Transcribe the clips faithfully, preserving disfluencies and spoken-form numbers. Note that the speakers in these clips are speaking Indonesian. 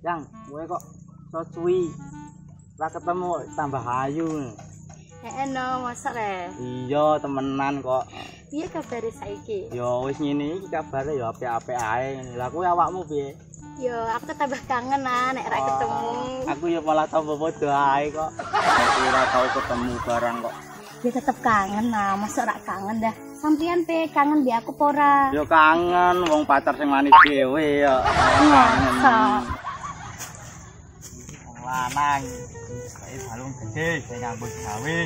Yang gue kok soswi lah ketemu tambah hayu eh no masak eh iya temenan kok iya kabare saiki yo wis ngene iki kabare yo apik-apik ae ngene lha kuwi awakmu piye yo aku tambah kangen ah nek ra ketemu aku yo malah tambah padha ae kok ora tau ketemu barang kok ya tetep kangen ah masak ra kangen dah sampeyan pe kangen bi aku ora yo kangen wong pacar sing manis dhewe yo kangen lanang saya balung gede saya ngambut gawe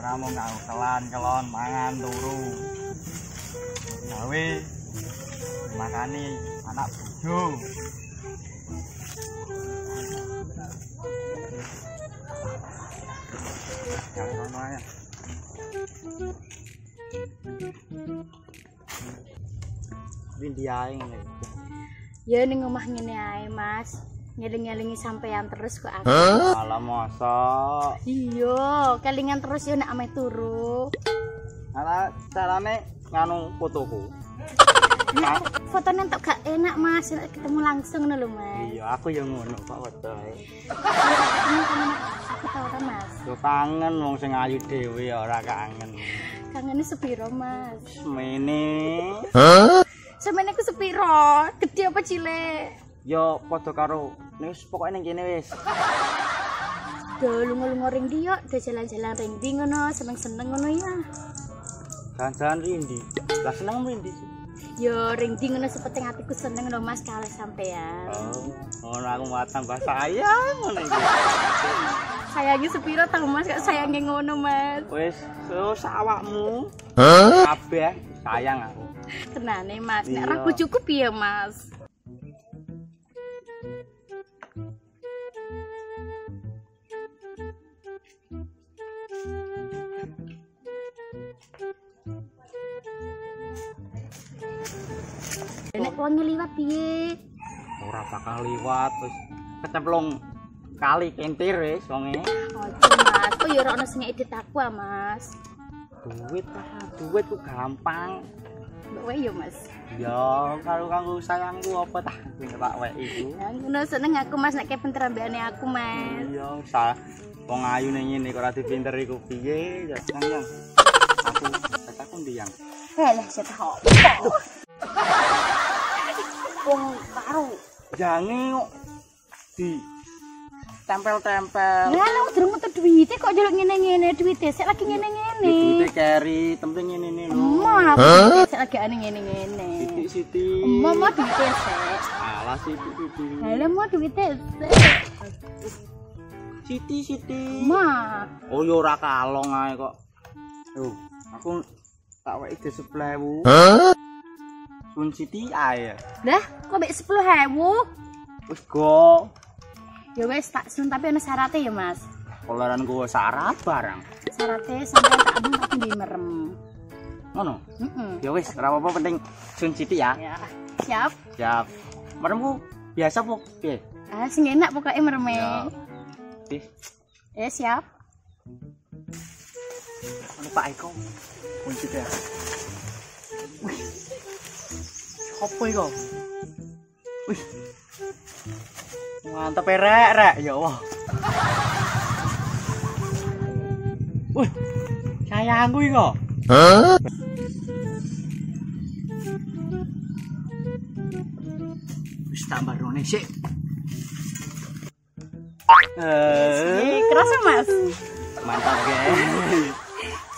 orang mau ngau kelan kelon mangan turu gawe makani anak bojo windiae ya ning omah ngene ae mas ngeling-ngelingi sampean terus kok aku. Ala mosok. Iya, kelingan terus yo nek ame turu. Ala carane nganu fotoku. Nah, fotone entuk gak enak Mas, nek ketemu langsung ngono lho, Mas. Iya, aku yo ngono kok wetone. Aku tau kan Mas. Yo kangen wong sing ayu dhewe ora kangen. Kangene sepiro Mas? Semene. Hah? Semene ku sepiro? Gede apa cilik? Yo padha karo wis pokoke ning kene wis. Do lunga-lunga ring ndi yo, do jalan-jalan ring ndi ngono, seneng-seneng ngono ya. Jalan-jalan ring ndi. Lah seneng ring ndi sih? Yo ring ndi ngono sepenting atiku seneng lho Mas kalih sampean. Oh, ngono aku mau tambah sayang ngono iki. Sayangi sepiro ta Mas, kok sayange ngono Mas. Wis, sus awakmu. Kabeh sayang aku. Tenane Mas, nek ra cukup piye Mas? Nek wonge liwat piye? Ora bakal liwat wis kecemplung kali kentir wis wonge. Ojo Mas, ku yo ora ono sing edit aku ah Mas. Duit lah, duit ku gampang. Mbok wae yo Mas. Yo karo kanggo sayangku apa tah tak wae iku. Ya ngono seneng aku Mas nek pinter ambane aku Mas. Iya, salah wong ayu ning ngene kok ora dipinter iku piye ya sayang. Aku kataku ndiyang. Halah setah opo. Wong karo jange kok di tempel-tempel. Lah lho durung metu duwite kok njaluk ngene-ngene duwite sik lagi ngene-ngene. Duwite keri, penting ngene-ngene. Emah, sik lagi ane ngene-ngene. Siti-siti. Emah mau duwite sik. Alah siti-siti. Lah mau duwite sik. Siti-siti. Mah. Oh yo ora kalong ae kok. Loh, aku tak wae sepuluh ribu. Hah? Pun Siti ae. Lah, kok mek sepuluh ribu? Wis go. Ya wis tak sun tapi ana syaratnya ya, Mas. Olaran gua syarat barang. Syaratnya sampean tak adem tapi di merem. Ngono. Heeh. Mm -mm. Ya wis, ora apa-apa penting sun Siti ya. Ya. Siap. Siap. Meremku biasa po piye? Ah, sing enak pokoke mereme. Ya. Wis. Eh, siap. Ono Pak Eko. Pun Siti ya. Apa itu? Wih, mantep ya rek-rek, ya Allah. Wih, sayangku itu. Hah? Wih, tambah rone sih. Eee, kerasa Mas? Mantap guys.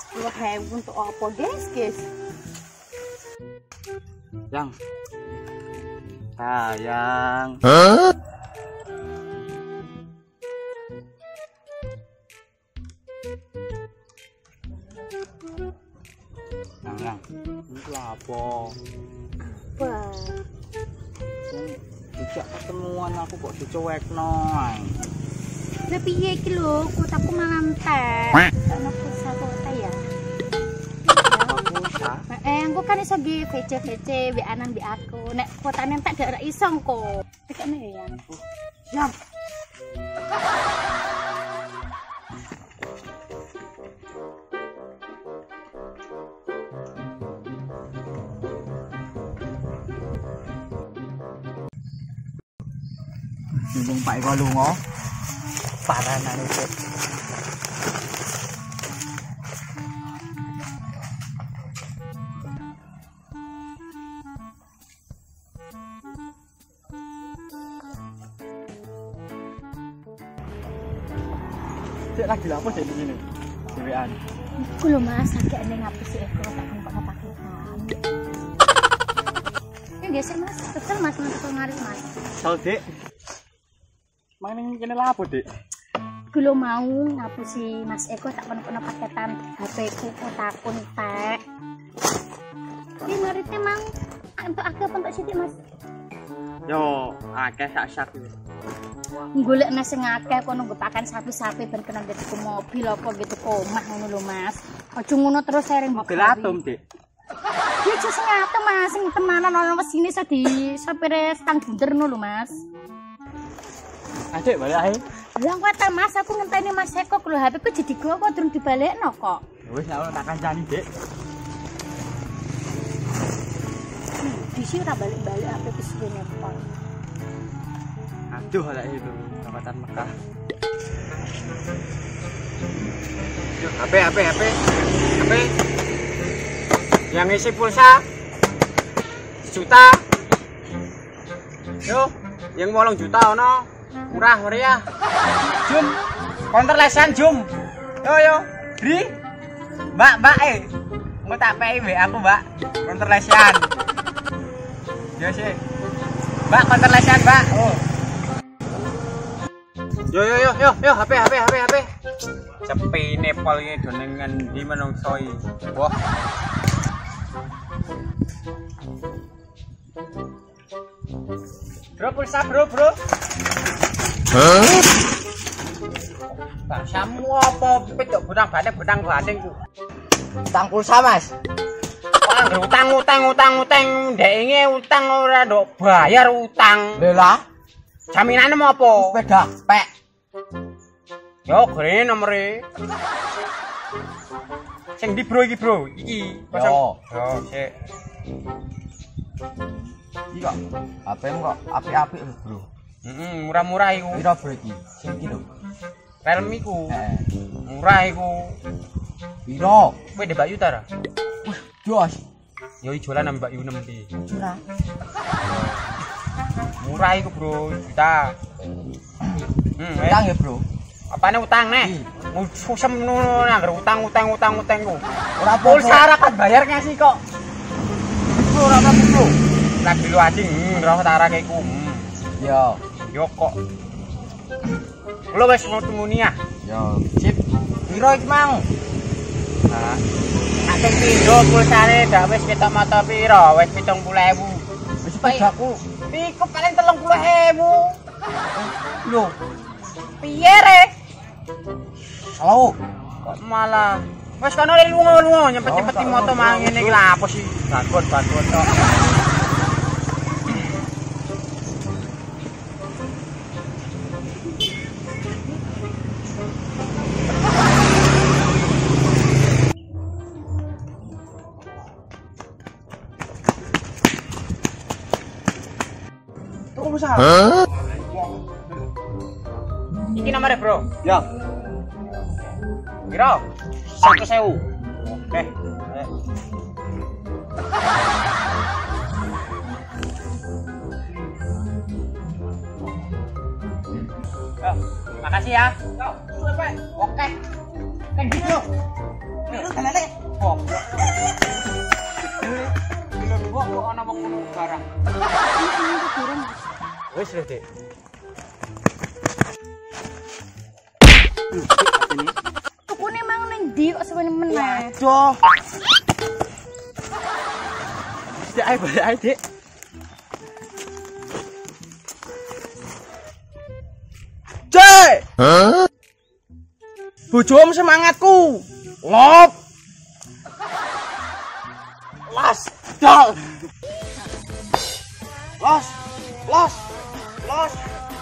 Sepuluh hewan untuk apa guys guys? Yang sayang huh? Yang yang itu apa? Apa? Sejak ketemuan aku kok dicuek noy. Tapi ya iki lho, kotaku malam teh. Karena pulsa kota ya. Eh, aku kan iso di V C V C, B A N B aku. Nek kuotane tak gak iso engko. Tekane ya yang. Siap. Bingung Pak Eko lungo. Parah nane Cek. Cek lagi lapo Cek di sini. Dewean. Iku lho Mas, agek ning ngapusi Eko tak kempok-kempok. Ini geser Mas, betul Mas nonton ngaris Mas. Sal Dek. Maning kene lapo Dek? Kulo mau ngapusi Mas Eko tak kono-kono paketan H P ku takun Pak. Iki marite mang entuk akeh apa entuk sithik Mas? Yo, akeh sak sak wis. Golek nasi ngakeh kono nggo pakan sapi-sapi ben kena dituku mobil apa gitu omah ngono lho Mas. Aja ngono terus sering mobil atom Dik. Ya jus ngatem Mas, sing temanan ana wesine iso di sopire stang bunder ngono lho Mas. Adek balik ae. Lah kowe ta Mas, aku ngenteni Mas Eko lho H P ku jadi gowo kok durung dibalekno kok. Wis aku tak kancani Dik. Disi ora balik-balik H P ku suwene pol. Aduh lek itu tempatan Mekah. H P H P H P H P. Yang isi pulsa sejuta. Yo, yang wolong juta ono. Murah meriah. Jum, konter lesan Jum. Yo yo, Dri. Mbak, Mbak eh. Engko tak pei W aku, Mbak. Konter lesan. Yo sih. Mbak konter lesan, Mbak. Oh. Yo yo yo yo yo H P H P H P H P. Cepi Nepal iki do ning ngendi menungso iki. Wah. Bro pulsa bro bro. Hah? Pak samu apa petok bunang-bunang-bunang ku. Utang pulsa Mas. Wah, utang utang utang utang ndekenge utang ora ndok bayar utang. Lha jaminane mau apa? Sepeda pek. Yo grene nomere. Sing di bro iki bro, iki. Yo, yo sik. Iki kok H P-mu kok apik-apik lho, Bro. Heeh, murah-murah iku. Piro bro iki? Sing iki lho. Realme ku. Murah iku. Piro? Kowe Mbak Yu ta ra? Wah, jos. Yo ijolan Mbak Yu enam iki. Murah. Murah iku, Bro. Juta. Hmm, utang ya, Bro. Apane utang neh? Susem ngono nang utang utang utang utang ku. Ora pulsa ora kan bayar ngasih kok. Iku ora apa Bro. Lagi lu ading roh tarake ku. Yo, yo kok. Kulo wis ngemuni ah. Yo, sip. Piro iki mang? Nah, tak sing pindho pulsane dak wis ketok mata piro? Wis pitung puluh ewu. Wis pedaku. Iku paling telung puluh ewu. Loh, piye re? Halo, kok malah wes kono lunga-lunga nyempet-nyempeti moto mang ngene iki lha apa sih? Bangun-bangun tok. Tunggu salah. Iki nomornya Bro. Ya. Kira satu sewu. Oke. Ya, makasih ya. Yo, oke. Oke. Kan gitu. Terus lele. Oh. Gila kok ana wong ngono barang. Wis lho, Dik. Tukune mang ning ndi kok sewen meneh. Aduh. Dik ae balik ae, Dik. Cek. Hah? Bojomu semangatku. Lop. Las dal. Los. Los. Los.